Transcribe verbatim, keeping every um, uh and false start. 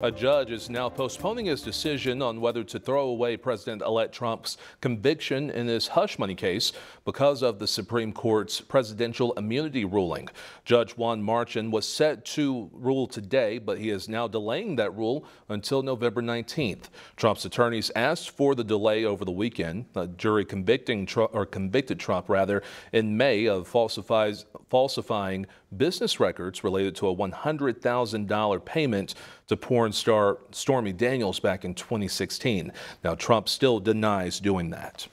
A judge is now postponing his decision on whether to throw away President-elect Trump's conviction in his hush money case because of the Supreme Court's presidential immunity ruling. Judge Juan Marchand was set to rule today, but he is now delaying that rule until November nineteenth. Trump's attorneys asked for the delay over the weekend. A jury convicting Trump, or convicted Trump rather, in May of falsifies, falsifying business records related to a one hundred thousand dollar payment to porn star Stormy Daniels back in twenty sixteen. Now, Trump still denies doing that.